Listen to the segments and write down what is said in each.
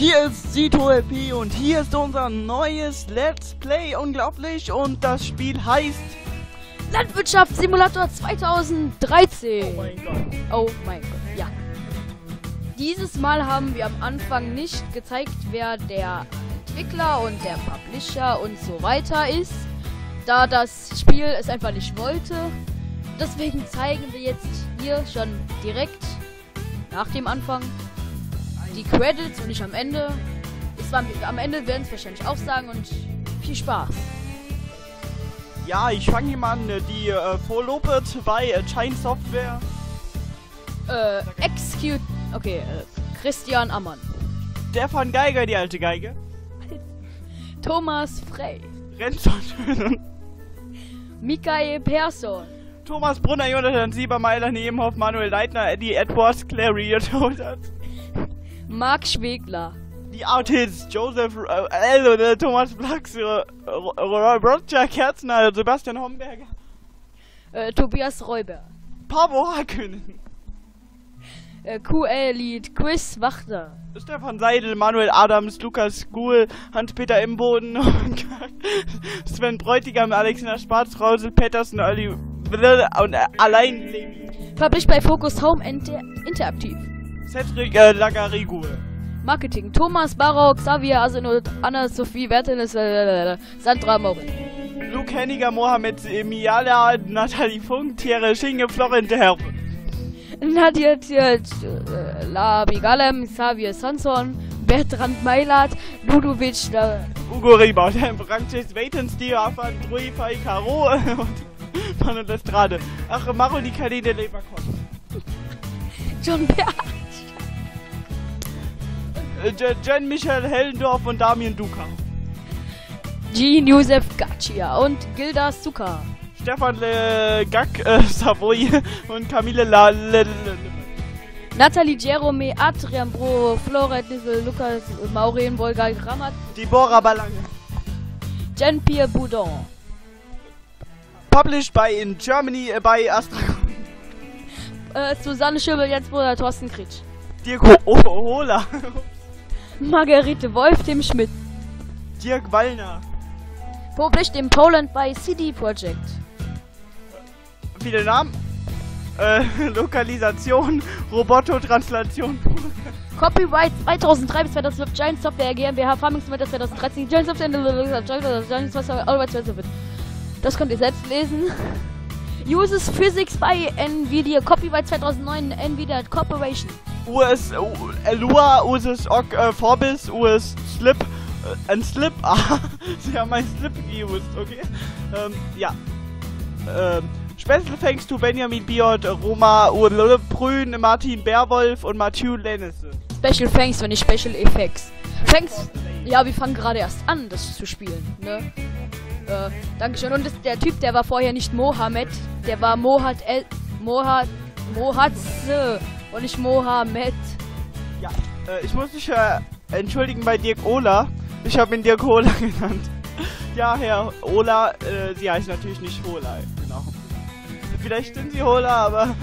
Hier ist SitoLP und hier ist unser neues Let's Play, unglaublich, und das Spiel heißt Landwirtschafts-Simulator 2013. Oh mein Gott. Oh mein Gott, ja. Dieses Mal haben wir am Anfang nicht gezeigt, wer der Entwickler und der Publisher und so weiter ist, da das Spiel es einfach nicht wollte. Deswegen zeigen wir jetzt hier schon direkt nach dem Anfang die Credits und nicht am Ende. Am Ende werden es wahrscheinlich auch sagen, und viel Spaß. Ja, ich fange hier mal an. Die Vorlobet bei China Software. Christian Ammann. Stefan Geiger, die alte Geige. Thomas Frey. Renton Schönen. Michael Persson. Thomas Brunner, Jonathan Siebermeiler, Nebenhoff, Manuel Leitner, Eddie Edwards, Clary und Marc Schwegler. Die Artists, Joseph, Thomas Blacks, Roger Kerzner, Sebastian Homberger, Tobias Räuber, Pavo Hakönen, QL-Lied, Chris Wachter, Stefan Seidel, Manuel Adams, Lukas Guhl, Hans-Peter Imboden, Sven Bräutigam, Alexander Schwarz, Rausel Pettersen, Olli und allein Fabrik bei Focus Home Interaktiv. Cedric Lagarigou. Marketing. Thomas Barrow, Xavier Asenot, Anna-Sophie Wertenes, Sandra Moritz. Luke Henniger, Mohamed Miala, Nathalie Funk, Thierry Schinge, Florent Herr. Nadir Labigalem, Xavier Sanson, Bertrand Meilert, Ludovic, Ugo Rieber, Francis Weitenstier, Afan Druifai Caro und Manon Lestrade. Ach, Maro die Kalede Leberkopf. John Berg. Jan Michael Hellendorf und Damien Duka. Jean Josef Gaccia und Gilda Zucker. Stefan Gack Savoy und Camille Nathalie Jerome, Adrian Bro, Floret Nissel, Lukas Maureen Volga Grammat. Deborah Ballange. Jean-Pierre Boudon. Published by in Germany by Astragon. Susanne Schöbel, Jens Bruder, Thorsten Kritsch. Dirk Hola. Margarete Wolf, Tim Schmidt. Dirk Wallner. Published in Poland bei CD Projekt. Viele Namen. Lokalisation, Roboto-Translation. Copyright 2003 bis 2012, Giant Software GmbH, Farming Simulator 2013, Giant Software. Das könnt ihr selbst lesen. Uses Physics bei NVIDIA, Copyright 2009, NVIDIA Corporation. US Lua, US Ock, Forbis, US Slip, ein Slip, sie haben ein Slip geused, okay? Ja. Special thanks to Benjamin Biot, Roma, Urle Brün, Martin Berwolf und Mathieu Lennesse. Special thanks, wenn ich Special Effects. Thanks, ja, wir fangen gerade erst an, das zu spielen, ne? Dankeschön. Und der Typ, der war vorher nicht Mohammed, der war Mohatze und nicht Mohammed. Ja, ich muss mich entschuldigen bei Dirk Ola. Ich habe ihn Dirk Ola genannt. Ja, Herr Ola, sie heißt natürlich nicht Ola, genau. Vielleicht sind sie Ola, aber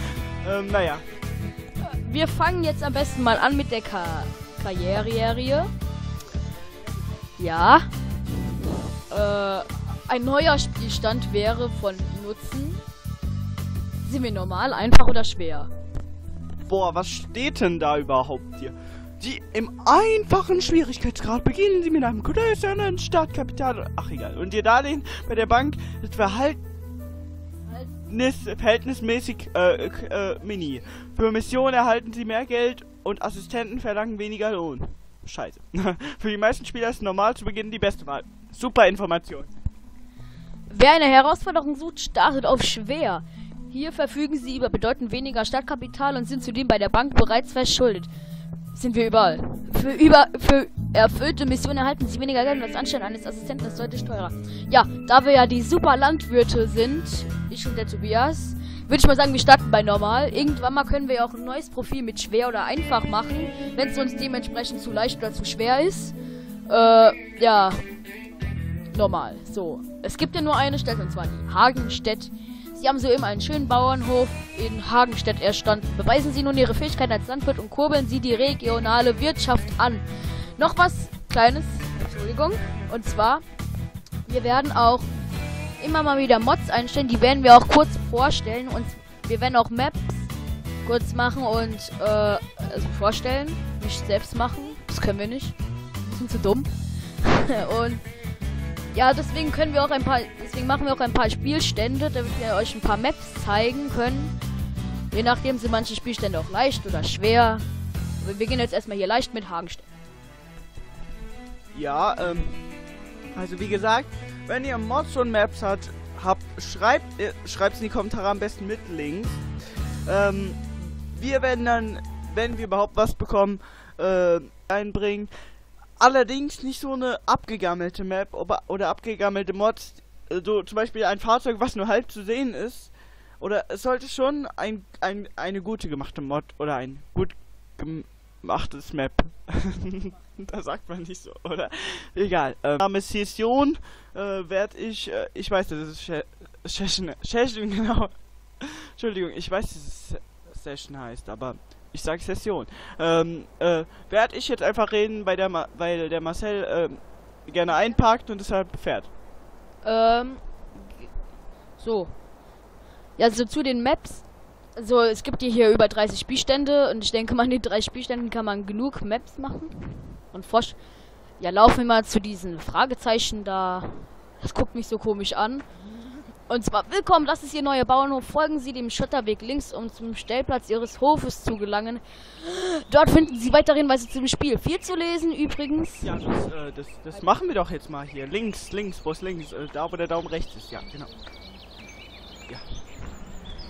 naja. Wir fangen jetzt am besten mal an mit der Karriere. Ja. Ein neuer Spielstand wäre von Nutzen. Sind wir normal, einfach oder schwer? Boah, was steht denn da überhaupt hier? Die im einfachen Schwierigkeitsgrad beginnen Sie mit einem größeren Startkapital. Ach, egal. Und Ihr Darlehen bei der Bank ist verhältnismäßig mini. Für Missionen erhalten Sie mehr Geld und Assistenten verlangen weniger Lohn. Scheiße. Für die meisten Spieler ist normal zu Beginn die beste Wahl. Super Information. Wer eine Herausforderung sucht, startet auf schwer. Hier verfügen Sie über bedeutend weniger Startkapital und sind zudem bei der Bank bereits verschuldet. Sind wir überall. Für erfüllte Missionen erhalten Sie weniger Geld, als Anstellen eines Assistenten ist deutlich teurer. Ja, da wir ja die super Landwirte sind, ich und der Tobias, würde ich mal sagen, wir starten bei normal. Irgendwann mal können wir ja auch ein neues Profil mit schwer oder einfach machen, wenn es uns dementsprechend zu leicht oder zu schwer ist. Ja. Normal. So. Es gibt ja nur eine Stadt, und zwar die Hagenstedt. Sie haben so eben einen schönen Bauernhof in Hagenstedt erstanden. Beweisen Sie nun Ihre Fähigkeiten als Landwirt und kurbeln Sie die regionale Wirtschaft an. Noch was Kleines, Entschuldigung. Und zwar, wir werden auch immer mal wieder Mods einstellen. Die werden wir auch kurz vorstellen. Und wir werden auch Maps kurz machen und also vorstellen. Nicht selbst machen. Das können wir nicht. Wir sind zu dumm. Und ja, deswegen können wir auch ein paar, deswegen machen wir auch ein paar Spielstände, damit wir euch ein paar Maps zeigen können. Je nachdem sind manche Spielstände auch leicht oder schwer. Wir beginnen jetzt erstmal hier leicht mit Hagenstedt. Ja, also wie gesagt, wenn ihr Mods und Maps habt, schreibt's in die Kommentare am besten mit Links. Wir werden dann, wenn wir überhaupt was bekommen, einbringen. Allerdings nicht so eine abgegammelte Map oder abgegammelte Mods, so zum Beispiel ein Fahrzeug, was nur halb zu sehen ist. Oder es sollte schon eine gute gemachte Mod oder ein gut gemachtes Map. Da sagt man nicht so, oder? Egal. Name Session werde ich. Ich weiß, das ist Session, genau. Entschuldigung, ich weiß, dass es Session heißt, aber ich sage Session. Werde ich jetzt einfach reden, weil der Marcel gerne einparkt und deshalb fährt. So. Ja, so zu den Maps. Also es gibt hier über 30 Spielstände und ich denke mal, in den 3 Spielständen kann man genug Maps machen. Und ja, laufen wir mal zu diesen Fragezeichen da. Das guckt mich so komisch an. Und zwar, willkommen, das ist Ihr neuer Bauernhof. Folgen Sie dem Schotterweg links, um zum Stellplatz Ihres Hofes zu gelangen. Dort finden Sie weitere Hinweise zum Spiel. Viel zu lesen übrigens. Ja, das machen wir doch jetzt mal hier. Links, wo es links ist. Da, wo der Daumen rechts ist. Ja, genau. Ja.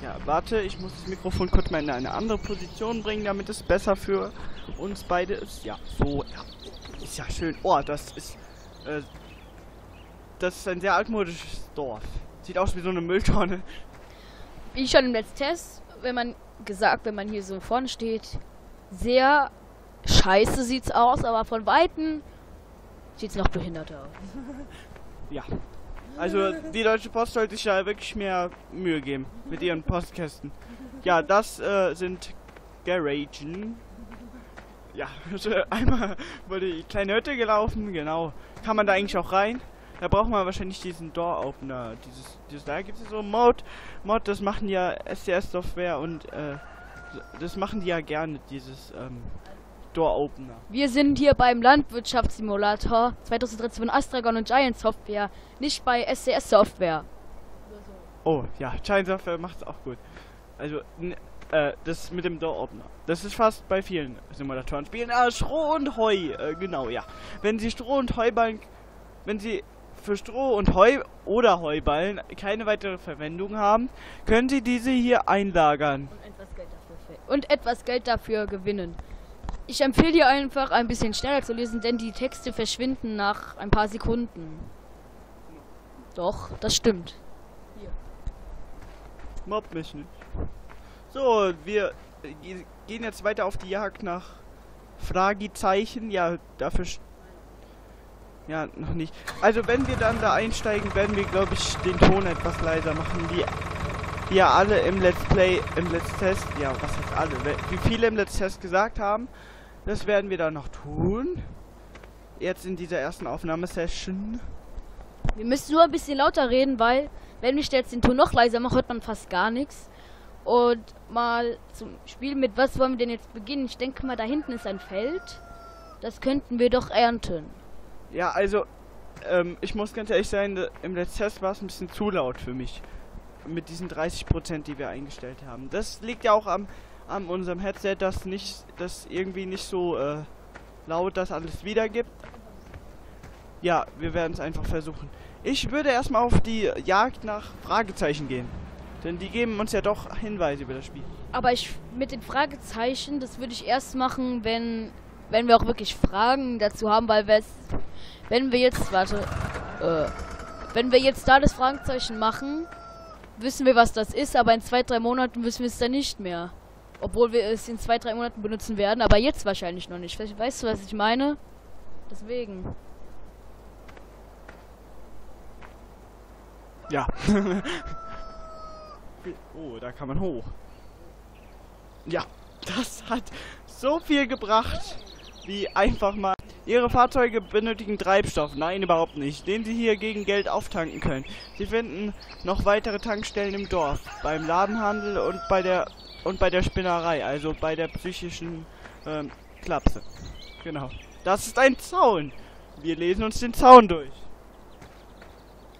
Ja, warte, ich muss das Mikrofon kurz mal in eine andere Position bringen, damit es besser für uns beide ist. Ja, so, ja. Ist ja schön. Oh, das ist ein sehr altmodisches Dorf. Sieht aus wie so eine Mülltonne. Wie schon im letzten Test, wenn man hier so vorne steht, sehr scheiße sieht's aus, aber von Weitem sieht's noch behinderter aus. Ja. Also, die Deutsche Post sollte sich ja wirklich mehr Mühe geben mit ihren Postkästen. Ja, das sind Garagen. Ja, einmal wurde die kleine Hütte gelaufen, genau. Kann man da eigentlich auch rein? Da braucht man wahrscheinlich diesen Door-Opener. Da gibt es so einen Mod, das machen ja SCS Software und das machen die ja gerne, dieses Door-Opener. Wir sind hier beim Landwirtschafts-Simulator 2013 von Astragon und Giant Software, nicht bei SCS Software. Oh, ja, Giant Software macht's auch gut. Also, das mit dem Door-Opener. Das ist fast bei vielen Simulatoren-Spielen. Ah, Stroh und Heu, genau, ja. Wenn Sie für Stroh und Heu oder Heuballen keine weitere Verwendung haben, können Sie diese hier einlagern. Und etwas Geld dafür gewinnen. Ich empfehle dir einfach, ein bisschen schneller zu lesen, denn die Texte verschwinden nach ein paar Sekunden. Doch, das stimmt. Hier. Mobb mich nicht. So, wir gehen jetzt weiter auf die Jagd nach Fragezeichen. Ja, dafür... Ja, noch nicht. Also wenn wir dann da einsteigen, werden wir, glaube ich, den Ton etwas leiser machen, wie ja alle im Let's Play, im Let's Test, ja, was heißt alle, wie viele im Let's Test gesagt haben, das werden wir dann noch tun. Jetzt in dieser ersten Aufnahmesession. Wir müssen nur ein bisschen lauter reden, weil, wenn ich jetzt den Ton noch leiser mache, hört man fast gar nichts. Und mal zum Spiel, mit was wollen wir denn jetzt beginnen? Ich denke mal, da hinten ist ein Feld. Das könnten wir doch ernten. Ja, also, ich muss ganz ehrlich sein, im letzten Test war es ein bisschen zu laut für mich. Mit diesen 30%, die wir eingestellt haben. Das liegt ja auch an unserem Headset, das irgendwie nicht so laut das alles wiedergibt. Ja, wir werden es einfach versuchen. Ich würde erstmal auf die Jagd nach Fragezeichen gehen. Denn die geben uns ja doch Hinweise über das Spiel. Aber mit den Fragezeichen, das würde ich erst machen, wenn wir auch wirklich Fragen dazu haben, weil wenn wir jetzt da das Fragezeichen machen, wissen wir, was das ist, aber in 2-3 Monaten wissen wir es dann nicht mehr. Obwohl wir es in 2-3 Monaten benutzen werden, aber jetzt wahrscheinlich noch nicht. Weißt du, was ich meine? Deswegen. Ja. Oh, da kann man hoch. Ja, das hat so viel gebracht, wie einfach mal Ihre Fahrzeuge benötigen Treibstoff. Nein, überhaupt nicht. Den Sie hier gegen Geld auftanken können. Sie finden noch weitere Tankstellen im Dorf, beim Ladenhandel und bei der Spinnerei, also bei der psychischen Klapse. Genau. Das ist ein Zaun. Wir lesen uns den Zaun durch.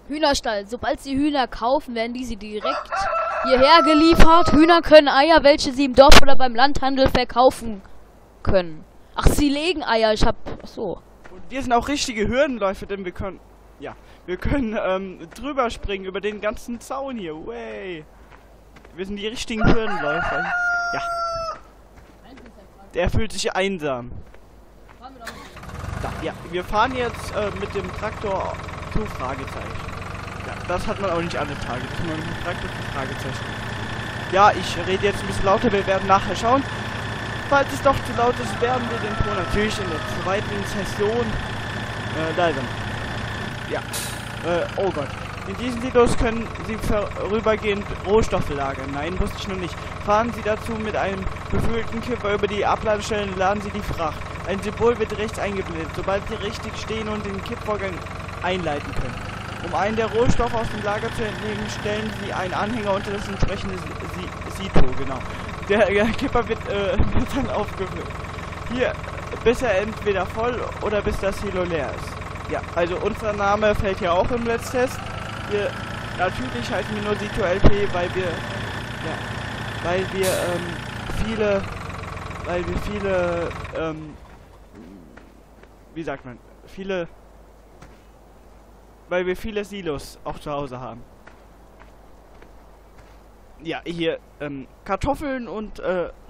Hühnerstall. Sobald Sie Hühner kaufen, werden diese direkt hierher geliefert. Hühner können Eier, welche Sie im Dorf oder beim Landhandel verkaufen können. Ach, Sie legen Eier. Ich hab... Ach so. Und wir sind auch richtige Hürdenläufe, denn wir können... Ja, wir können drüber springen über den ganzen Zaun hier. Way. Wir sind die richtigen Hürdenläufer. Ja. Der fühlt sich einsam. Da, ja, wir fahren jetzt mit dem Traktor zu Fragezeichen. Ja, das hat man auch nicht alle Tage, dass man mit dem Traktor zu Fragezeichen. Ja, ich rede jetzt ein bisschen lauter, wir werden nachher schauen. Falls es doch zu laut ist, werden wir den Ton natürlich in der zweiten Session leiser machen. Ja, oh Gott. In diesen Silos können Sie vorübergehend Rohstoffe lagern. Nein, wusste ich noch nicht. Fahren Sie dazu mit einem befüllten Kipper über die Abladestellen und laden Sie die Fracht. Ein Symbol wird rechts eingeblendet, sobald Sie richtig stehen und den Kippvorgang einleiten können. Um einen der Rohstoffe aus dem Lager zu entnehmen, stellen Sie einen Anhänger unter das entsprechende Sito, genau. Der Kipper wird dann aufgefüllt. Hier, bis er entweder voll oder bis das Silo leer ist. Ja, also unser Name fällt ja auch im Letztest. Wir, natürlich heißen wir nur SitoLP, weil wir viele Silos auch zu Hause haben. Ja, hier, Kartoffeln und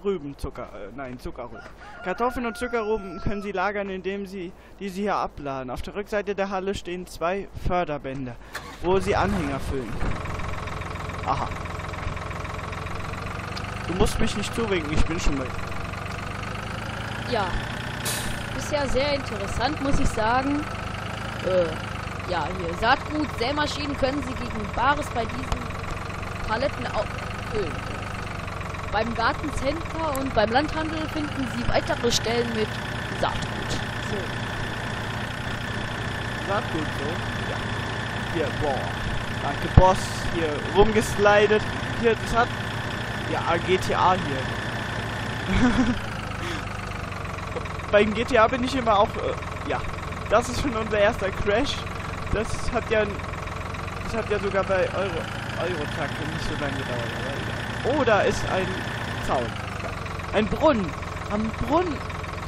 Rübenzucker, nein, Zuckerrüben. Kartoffeln und Zuckerrüben können Sie lagern, indem Sie diese hier abladen. Auf der Rückseite der Halle stehen 2 Förderbänder, wo Sie Anhänger füllen. Aha. Du musst mich nicht zuwinken, ich bin schon mit. Ja. Bisher sehr interessant, muss ich sagen. Ja, hier. Saatgut, Sämaschinen können Sie gegen Bares bei diesen Paletten auffüllen. Beim Gartencenter und beim Landhandel finden Sie weitere Stellen mit Saatgut. So. Saatgut, so? Ja. Hier, boah. Danke, Boss. Hier rumgeslidet. Hier, das hat... Ja, GTA hier. Beim GTA bin ich immer auch... ja. Das ist schon unser erster Crash. Das hat ja sogar bei Eurotruck nicht so lange gedauert. Oh, da ist ein Zaun. Ein Brunnen.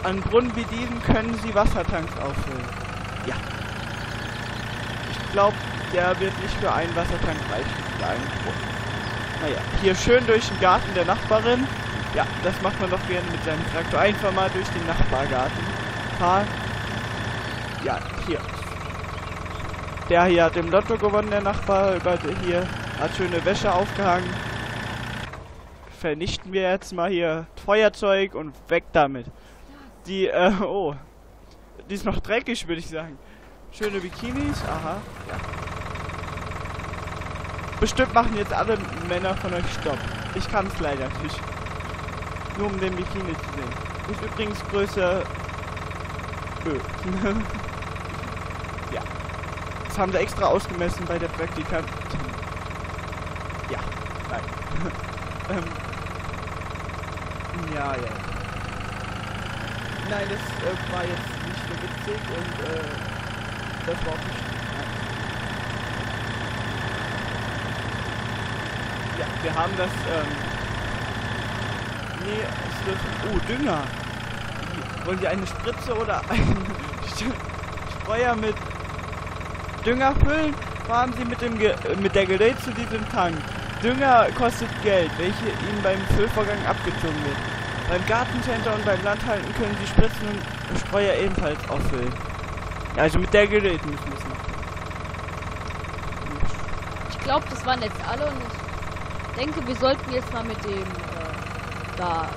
An Brunnen wie diesem können Sie Wassertanks auffüllen. Ja. Ich glaube, der wird nicht für einen Wassertank reichen. Für einen Brunnen. Naja, hier schön durch den Garten der Nachbarin. Ja, das macht man doch gerne mit seinem Traktor. Einfach mal durch den Nachbargarten fahren. Ja, hier. Der hier hat im Lotto gewonnen, der Nachbar. Hier hat schöne Wäsche aufgehangen. Vernichten wir jetzt mal hier Feuerzeug und weg damit. Die, oh. Die ist noch dreckig, würde ich sagen. Schöne Bikinis, aha. Ja. Bestimmt machen jetzt alle Männer von euch Stopp. Ich kann es leider nicht. Nur um den Bikini zu sehen. Ist übrigens Größe... Ö. Ja. Das haben sie extra ausgemessen bei der Praktikantin. Ja. Nein. Ja, ja. Nein, das war jetzt nicht so witzig und das war auch nicht. Ja, wir haben das, nee, es dürfen... Oh, Dünger! Wollen Sie eine Spritze oder einen Streuer mit Dünger füllen? Fahren Sie mit der Gerät zu diesem Tank. Dünger kostet Geld, welche Ihnen beim Füllvorgang abgezogen wird. Beim Gartencenter und beim Landhalten können Sie Spritzen und Streuer ebenfalls auffüllen. Ja, also mit der Gerät müssen wir es machen. Ich glaube, das waren jetzt alle und ich denke, wir sollten jetzt mal mit dem da...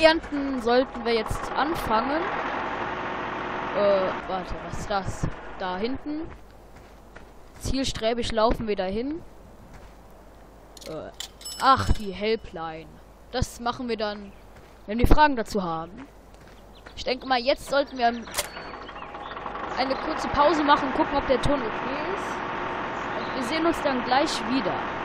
Ernten sollten wir jetzt anfangen. Warte, was ist das? Da hinten. Zielstrebig laufen wir dahin. Ach, die Helpline. Das machen wir dann, wenn wir Fragen dazu haben. Ich denke mal, jetzt sollten wir eine kurze Pause machen, gucken, ob der Ton okay ist. Und wir sehen uns dann gleich wieder.